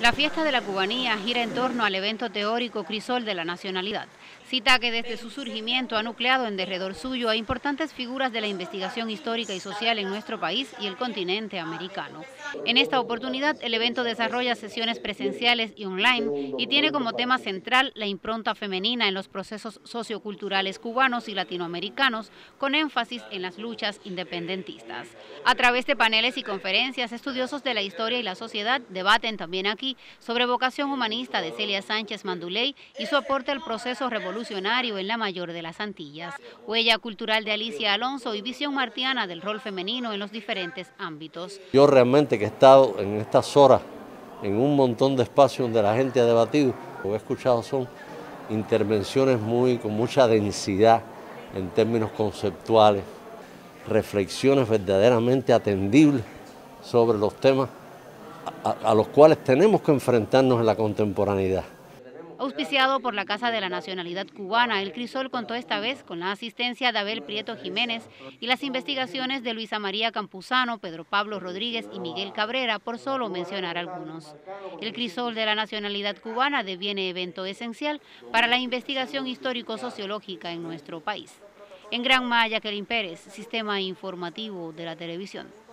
La fiesta de la Cubanía gira en torno al evento teórico Crisol de la Nacionalidad, cita que desde su surgimiento ha nucleado en derredor suyo a importantes figuras de la investigación histórica y social en nuestro país y el continente americano. En esta oportunidad, el evento desarrolla sesiones presenciales y online y tiene como tema central la impronta femenina en los procesos socioculturales cubanos y latinoamericanos, con énfasis en las luchas independentistas. A través de paneles y conferencias, estudiosos de la historia y la sociedad debaten también aquí sobre vocación humanista de Celia Sánchez Manduley y su aporte al proceso revolucionario en la mayor de las Antillas, huella cultural de Alicia Alonso y visión martiana del rol femenino en los diferentes ámbitos. Yo realmente que he estado en estas horas en un montón de espacios donde la gente ha debatido, lo que he escuchado son intervenciones con mucha densidad en términos conceptuales, reflexiones verdaderamente atendibles sobre los temas a los cuales tenemos que enfrentarnos en la contemporaneidad. Auspiciado por la Casa de la Nacionalidad Cubana, el Crisol contó esta vez con la asistencia de Abel Prieto Jiménez y las investigaciones de Luisa María Campuzano, Pedro Pablo Rodríguez y Miguel Cabrera, por solo mencionar algunos. El Crisol de la Nacionalidad Cubana deviene evento esencial para la investigación histórico-sociológica en nuestro país. En Granma, Jacqueline Pérez, Sistema Informativo de la Televisión.